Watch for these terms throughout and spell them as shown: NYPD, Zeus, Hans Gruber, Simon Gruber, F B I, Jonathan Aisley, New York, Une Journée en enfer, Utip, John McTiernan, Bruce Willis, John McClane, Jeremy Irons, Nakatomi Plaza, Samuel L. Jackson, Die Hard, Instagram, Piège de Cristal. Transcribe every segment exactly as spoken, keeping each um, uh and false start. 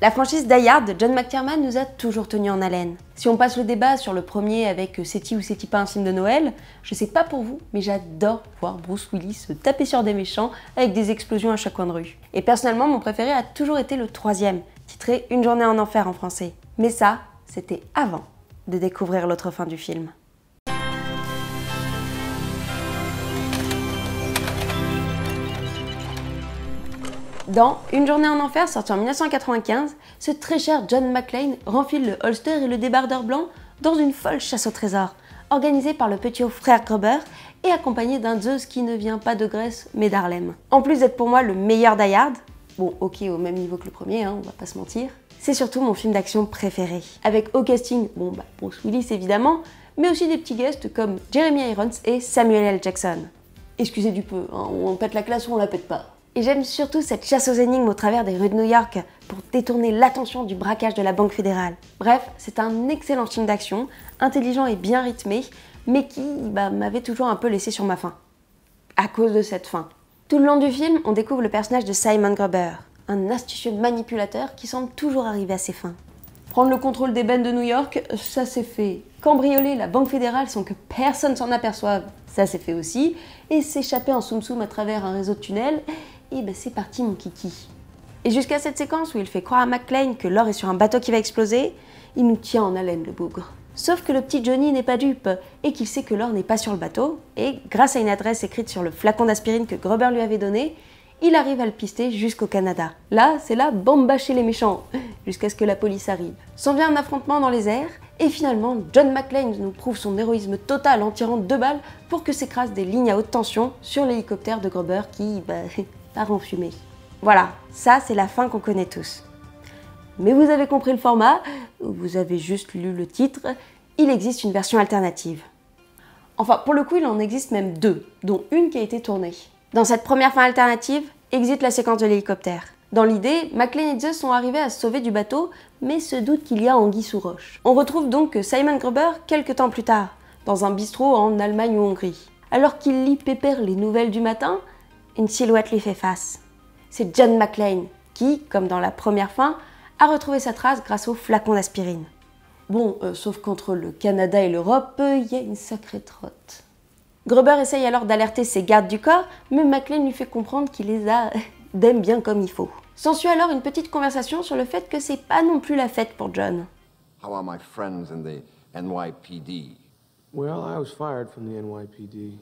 La franchise Die Hard de John McTiernan nous a toujours tenus en haleine. Si on passe le débat sur le premier avec c'est-il ou c'est-il pas un film de Noël, je sais pas pour vous, mais j'adore voir Bruce Willis se taper sur des méchants avec des explosions à chaque coin de rue. Et personnellement, mon préféré a toujours été le troisième, titré Une Journée en enfer en français. Mais ça, c'était avant de découvrir l'autre fin du film. Dans Une Journée en enfer, sorti en mille neuf cent quatre-vingt-quinze, ce très cher John McClane renfile le holster et le débardeur blanc dans une folle chasse au trésor, organisée par le petit frère Gruber et accompagnée d'un Zeus qui ne vient pas de Grèce mais d'Harlem. En plus d'être pour moi le meilleur Die Hard, bon ok au même niveau que le premier, hein, on va pas se mentir, c'est surtout mon film d'action préféré. Avec au casting, bon bah Bruce Willis évidemment, mais aussi des petits guests comme Jeremy Irons et Samuel L. Jackson. Excusez du peu, hein, on pète la classe ou on la pète pas. Et j'aime surtout cette chasse aux énigmes au travers des rues de New York pour détourner l'attention du braquage de la banque fédérale. Bref, c'est un excellent film d'action, intelligent et bien rythmé, mais qui bah, m'avait toujours un peu laissé sur ma faim. À cause de cette faim. Tout le long du film, on découvre le personnage de Simon Gruber, un astucieux manipulateur qui semble toujours arriver à ses fins. Prendre le contrôle des bennes de New York, ça c'est fait. Cambrioler la banque fédérale sans que personne s'en aperçoive, ça c'est fait aussi. Et s'échapper en soum-soum à travers un réseau de tunnels, et ben c'est parti mon kiki. Et jusqu'à cette séquence où il fait croire à McClane que l'or est sur un bateau qui va exploser, il nous tient en haleine le bougre. Sauf que le petit Johnny n'est pas dupe et qu'il sait que l'or n'est pas sur le bateau et grâce à une adresse écrite sur le flacon d'aspirine que Gruber lui avait donné, il arrive à le pister jusqu'au Canada. Là, c'est la bamba chez les méchants, jusqu'à ce que la police arrive. S'en vient un affrontement dans les airs et finalement John McClane nous prouve son héroïsme total en tirant deux balles pour que s'écrasent des lignes à haute tension sur l'hélicoptère de Gruber qui... Bah, en fumée. Voilà, ça c'est la fin qu'on connaît tous. Mais vous avez compris le format, vous avez juste lu le titre, il existe une version alternative. Enfin, pour le coup, il en existe même deux, dont une qui a été tournée. Dans cette première fin alternative, existe la séquence de l'hélicoptère. Dans l'idée, McClane et Zeus sont arrivés à se sauver du bateau, mais se doutent qu'il y a anguille sous roche. On retrouve donc Simon Gruber quelques temps plus tard, dans un bistrot en Allemagne ou Hongrie. Alors qu'il lit pépère les nouvelles du matin, une silhouette lui fait face. C'est John McClane qui, comme dans la première fin, a retrouvé sa trace grâce au flacon d'aspirine. Bon, euh, sauf qu'entre le Canada et l'Europe, il euh, y a une sacrée trotte. Gruber essaye alors d'alerter ses gardes du corps, mais McClane lui fait comprendre qu'il les a d'aime bien comme il faut. S'ensuit alors une petite conversation sur le fait que c'est pas non plus la fête pour John. How are my friends in the N Y P D? Well, I was fired from the N Y P D.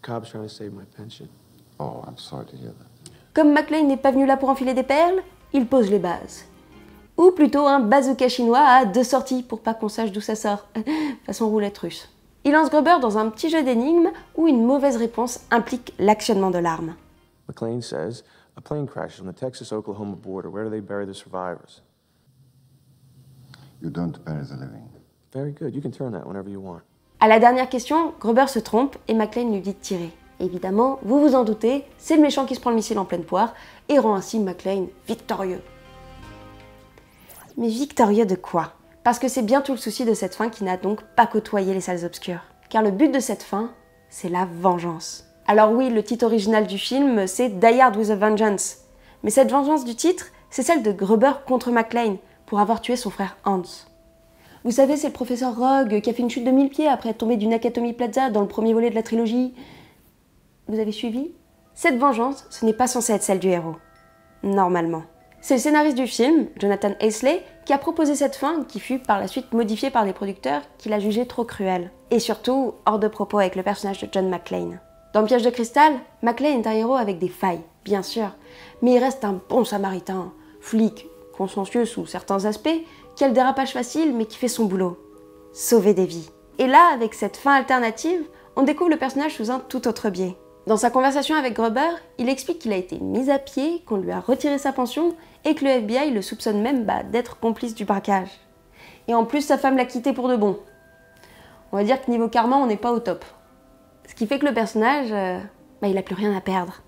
Cops trying to save my pension. Oh, I'm sorry to hear that. Comme McClane n'est pas venu là pour enfiler des perles, il pose les bases. Ou plutôt un bazooka chinois à deux sorties pour pas qu'on sache d'où ça sort, façon roulette russe. Il lance Gruber dans un petit jeu d'énigmes où une mauvaise réponse implique l'actionnement de l'arme. McClane says, a plane crashes on the Texas-Oklahoma border. Where do they bury the survivors? You don't bury the living. Very good. You can turn that whenever you want. À la dernière question, Gruber se trompe et McClane lui dit de tirer. Évidemment, vous vous en doutez, c'est le méchant qui se prend le missile en pleine poire et rend ainsi McClane victorieux. Mais victorieux de quoi? Parce que c'est bien tout le souci de cette fin qui n'a donc pas côtoyé les salles obscures. Car le but de cette fin, c'est la vengeance. Alors oui, le titre original du film, c'est Die Hard with a Vengeance. Mais cette vengeance du titre, c'est celle de Gruber contre McClane pour avoir tué son frère Hans. Vous savez, c'est le professeur Rogue qui a fait une chute de mille pieds après être tombé du Nakatomi Plaza dans le premier volet de la trilogie. Vous avez suivi? Cette vengeance, ce n'est pas censé être celle du héros. Normalement. C'est le scénariste du film, Jonathan Aisley, qui a proposé cette fin qui fut par la suite modifiée par les producteurs qui l'a jugée trop cruelle. Et surtout, hors de propos avec le personnage de John McClane. Dans Piège de Cristal, McClane est un héros avec des failles, bien sûr, mais il reste un bon samaritain, flic, consciencieux sous certains aspects, qui a le dérapage facile mais qui fait son boulot. Sauver des vies. Et là, avec cette fin alternative, on découvre le personnage sous un tout autre biais. Dans sa conversation avec Gruber, il explique qu'il a été mis à pied, qu'on lui a retiré sa pension et que le F B I le soupçonne même bah, d'être complice du braquage. Et en plus, sa femme l'a quitté pour de bon. On va dire que niveau karma, on n'est pas au top. Ce qui fait que le personnage, euh, bah, il n'a plus rien à perdre.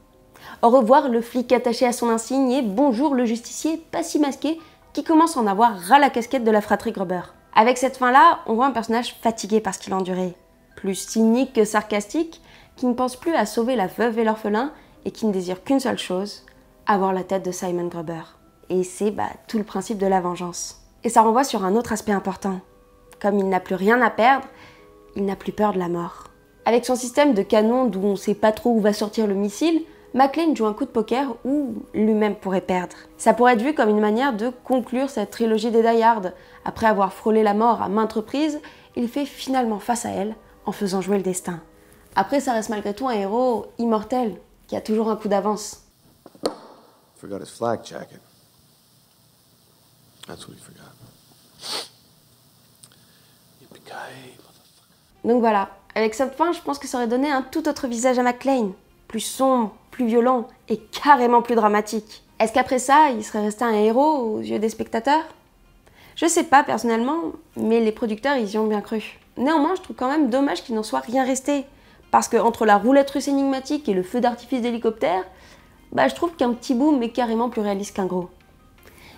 Au revoir le flic attaché à son insigne et bonjour le justicier pas si masqué qui commence à en avoir ras la casquette de la fratrie Gruber. Avec cette fin-là, on voit un personnage fatigué par ce qu'il a enduré. Plus cynique que sarcastique, qui ne pense plus à sauver la veuve et l'orphelin et qui ne désire qu'une seule chose, avoir la tête de Simon Gruber. Et c'est bah, tout le principe de la vengeance. Et ça renvoie sur un autre aspect important. Comme il n'a plus rien à perdre, il n'a plus peur de la mort. Avec son système de canon d'où on ne sait pas trop où va sortir le missile, McClane joue un coup de poker où lui-même pourrait perdre. Ça pourrait être vu comme une manière de conclure cette trilogie des Die Hard. Après avoir frôlé la mort à maintes reprises, il fait finalement face à elle en faisant jouer le destin. Après, ça reste malgré tout un héros immortel qui a toujours un coup d'avance. Forgot his flag jacket. That's what he forgot. Donc voilà, avec cette fin, je pense que ça aurait donné un tout autre visage à McClane. Plus sombre, plus violent et carrément plus dramatique. Est-ce qu'après ça, il serait resté un héros aux yeux des spectateurs? Je sais pas personnellement, mais les producteurs, ils y ont bien cru. Néanmoins, je trouve quand même dommage qu'il n'en soit rien resté. Parce que entre la roulette russe énigmatique et le feu d'artifice d'hélicoptère, bah je trouve qu'un petit boom est carrément plus réaliste qu'un gros.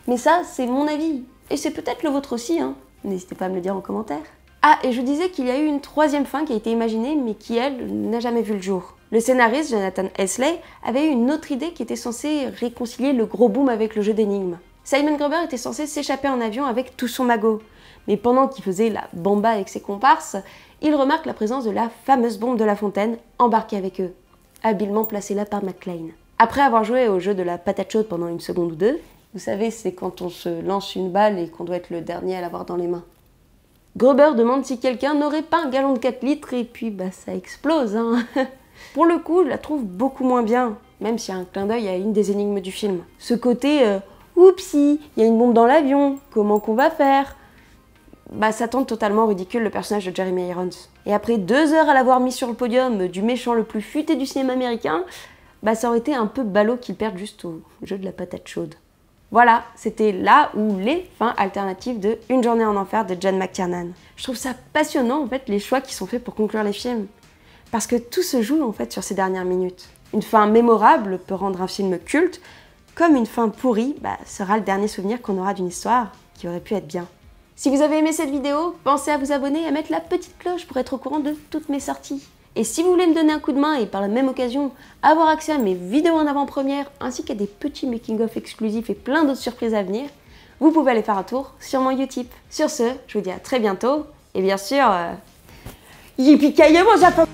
Mais ça, c'est mon avis. Et c'est peut-être le vôtre aussi, hein. N'hésitez pas à me le dire en commentaire. Ah, et je disais qu'il y a eu une troisième fin qui a été imaginée, mais qui, elle, n'a jamais vu le jour. Le scénariste, Jonathan Aisley, avait eu une autre idée qui était censée réconcilier le gros boom avec le jeu d'énigmes. Simon Gruber était censé s'échapper en avion avec tout son magot. Mais pendant qu'il faisait la bamba avec ses comparses, il remarque la présence de la fameuse bombe de la fontaine embarquée avec eux, habilement placée là par McClane. Après avoir joué au jeu de la patate chaude pendant une seconde ou deux, vous savez, c'est quand on se lance une balle et qu'on doit être le dernier à l'avoir dans les mains. Gruber demande si quelqu'un n'aurait pas un gallon de quatre litres et puis bah ça explose, hein. Pour le coup, je la trouve beaucoup moins bien, même s'il y a un clin d'œil à une des énigmes du film. Ce côté euh, « Oupsie, il y a une bombe dans l'avion, comment qu'on va faire ?» Bah ça tend totalement ridicule le personnage de Jeremy Irons. Et après deux heures à l'avoir mis sur le podium du méchant le plus futé du cinéma américain, bah ça aurait été un peu ballot qu'il perde juste au jeu de la patate chaude. Voilà, c'était là où les fins alternatives de Une Journée en enfer de John McTiernan. Je trouve ça passionnant en fait les choix qui sont faits pour conclure les films. Parce que tout se joue en fait sur ces dernières minutes. Une fin mémorable peut rendre un film culte, comme une fin pourrie bah, sera le dernier souvenir qu'on aura d'une histoire qui aurait pu être bien. Si vous avez aimé cette vidéo, pensez à vous abonner et à mettre la petite cloche pour être au courant de toutes mes sorties. Et si vous voulez me donner un coup de main et par la même occasion avoir accès à mes vidéos en avant-première ainsi qu'à des petits making-of exclusifs et plein d'autres surprises à venir, vous pouvez aller faire un tour sur mon Utip. Sur ce, je vous dis à très bientôt et bien sûr, yippee ki yay, mon Japon!